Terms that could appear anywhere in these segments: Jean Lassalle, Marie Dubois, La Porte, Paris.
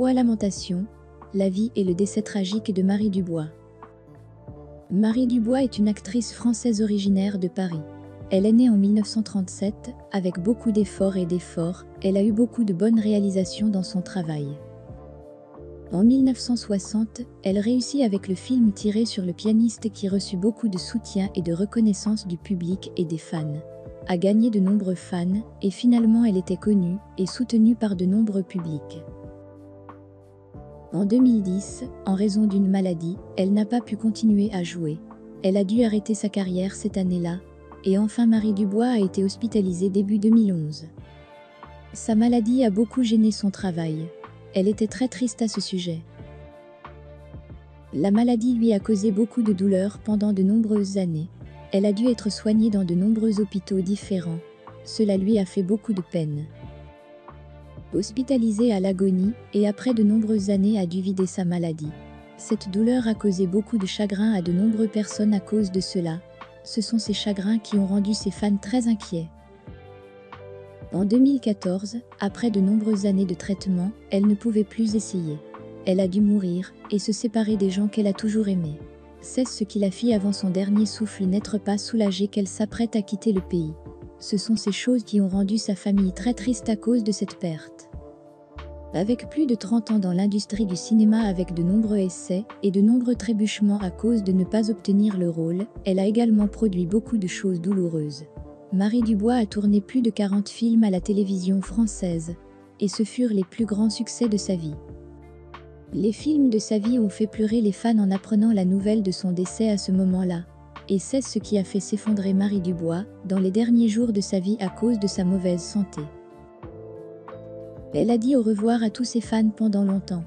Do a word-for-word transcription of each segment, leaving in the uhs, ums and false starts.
Pourquoi lamentation? La vie et le décès tragique de Marie Dubois. Marie Dubois est une actrice française originaire de Paris. Elle est née en mille neuf cent trente-sept, avec beaucoup d'efforts et d'efforts, elle a eu beaucoup de bonnes réalisations dans son travail. En mille neuf cent soixante, elle réussit avec le film tiré sur le pianiste qui reçut beaucoup de soutien et de reconnaissance du public et des fans. A gagné de nombreux fans, et finalement elle était connue et soutenue par de nombreux publics. En deux mille dix, en raison d'une maladie, elle n'a pas pu continuer à jouer. Elle a dû arrêter sa carrière cette année-là, et enfin Marie Dubois a été hospitalisée début deux mille onze. Sa maladie a beaucoup gêné son travail. Elle était très triste à ce sujet. La maladie lui a causé beaucoup de douleurs pendant de nombreuses années. Elle a dû être soignée dans de nombreux hôpitaux différents. Cela lui a fait beaucoup de peine. Hospitalisée à l'agonie, et après de nombreuses années a dû vider sa maladie. Cette douleur a causé beaucoup de chagrin à de nombreuses personnes à cause de cela. Ce sont ces chagrins qui ont rendu ses fans très inquiets. En deux mille quatorze, après de nombreuses années de traitement, elle ne pouvait plus essayer. Elle a dû mourir, et se séparer des gens qu'elle a toujours aimés. C'est ce qui la fit avant son dernier souffle n'être pas soulagée qu'elle s'apprête à quitter le pays. Ce sont ces choses qui ont rendu sa famille très triste à cause de cette perte. Avec plus de trente ans dans l'industrie du cinéma avec de nombreux essais et de nombreux trébuchements à cause de ne pas obtenir le rôle, elle a également produit beaucoup de choses douloureuses. Marie Dubois a tourné plus de quarante films à la télévision française, et ce furent les plus grands succès de sa vie. Les films de sa vie ont fait pleurer les fans en apprenant la nouvelle de son décès à ce moment-là. Et c'est ce qui a fait s'effondrer Marie Dubois dans les derniers jours de sa vie à cause de sa mauvaise santé. Elle a dit au revoir à tous ses fans pendant longtemps.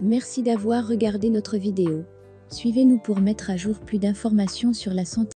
Merci d'avoir regardé notre vidéo. Suivez-nous pour mettre à jour plus d'informations sur la santé.